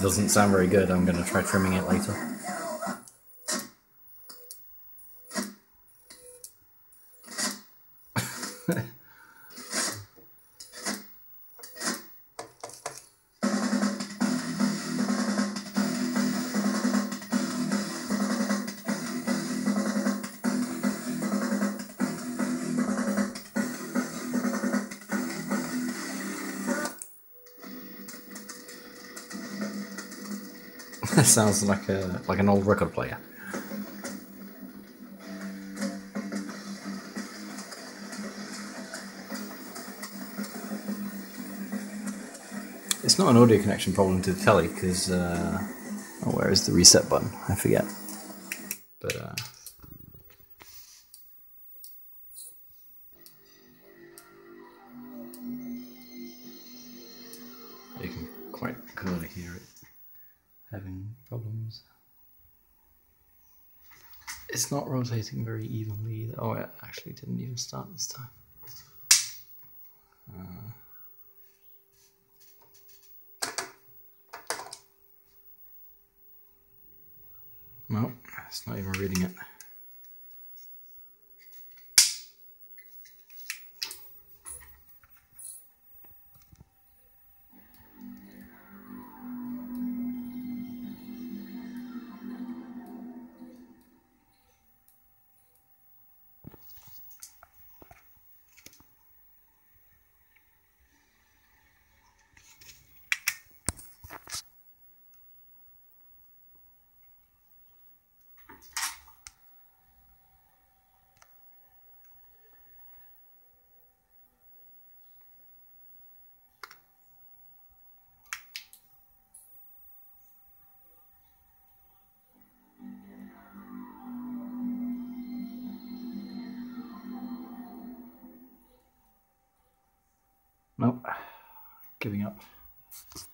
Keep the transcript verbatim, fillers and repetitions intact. it doesn't sound very good. I'm going to try trimming it later. Sounds like a like an old record player. It's not an audio connection problem to the telly because uh, oh, where is the reset button? I forget. But uh, you can quite clearly hear it. Having problems. It's not rotating very evenly either. Oh, it actually didn't even start this time. Uh, no, it's not even reading it. Nope, giving up.